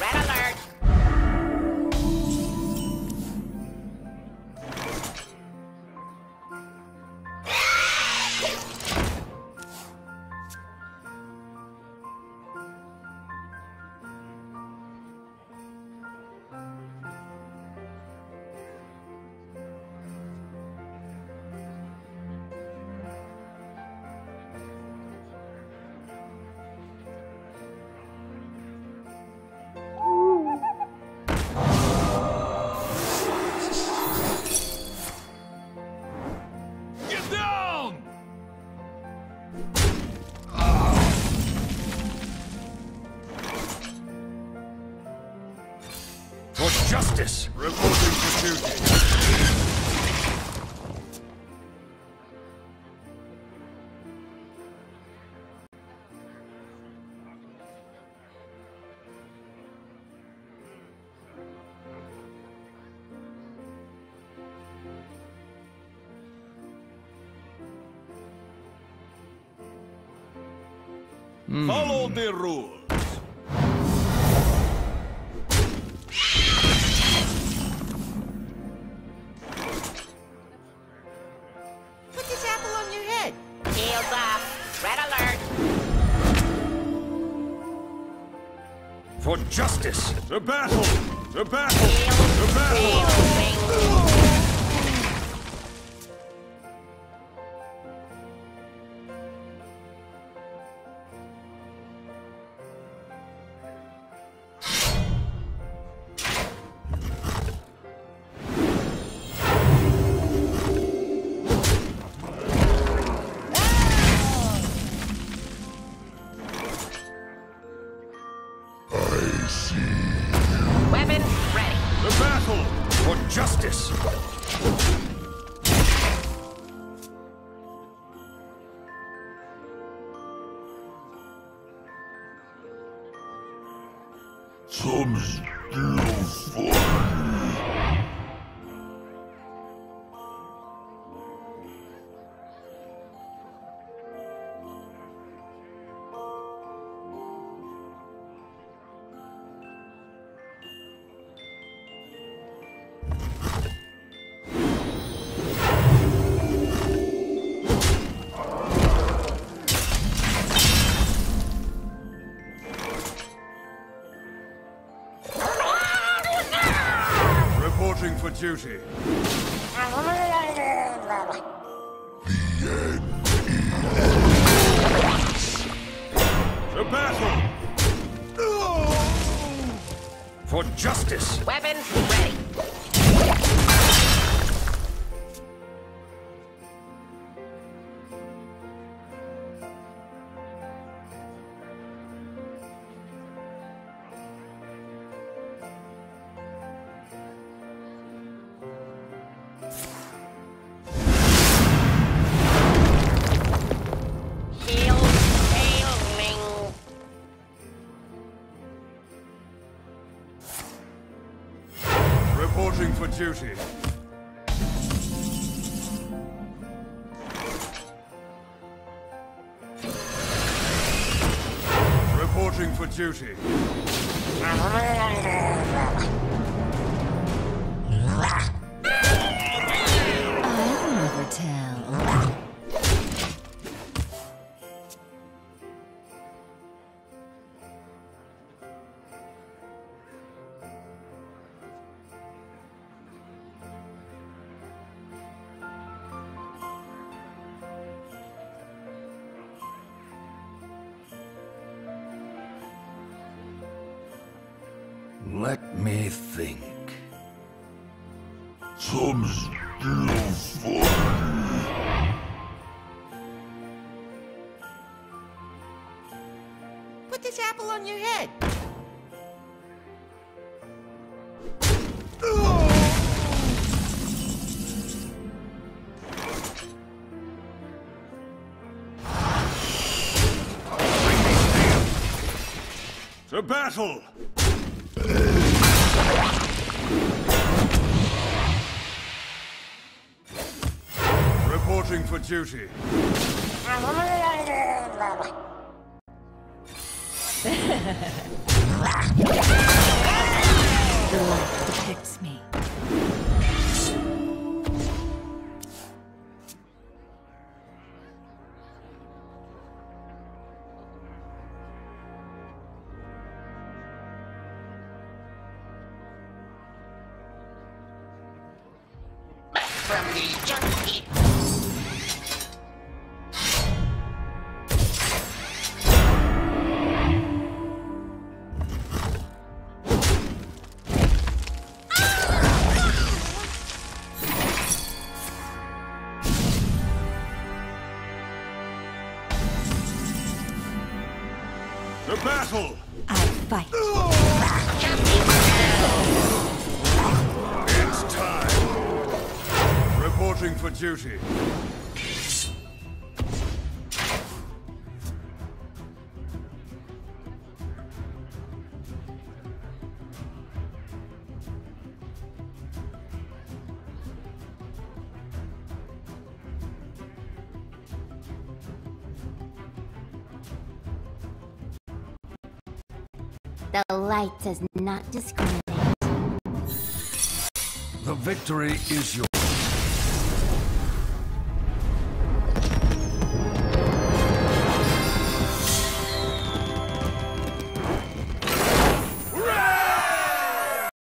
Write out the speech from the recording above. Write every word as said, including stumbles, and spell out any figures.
Red alert! Justice! Reporting for duty. Mm. Follow the rules. For justice! The battle! The battle! The battle! Justice! Some still fun! For duty. The end is the battle. Oh! For justice. Weapons ready. Reporting for duty. Reporting for duty. I'll never tell. Let me think. Some still fun. Put this apple on your head. To battle! Reporting for duty. The light protects me. From the junkie. The battle. I fight. It's time. Reporting for duty. The light does not discriminate. The victory is yours.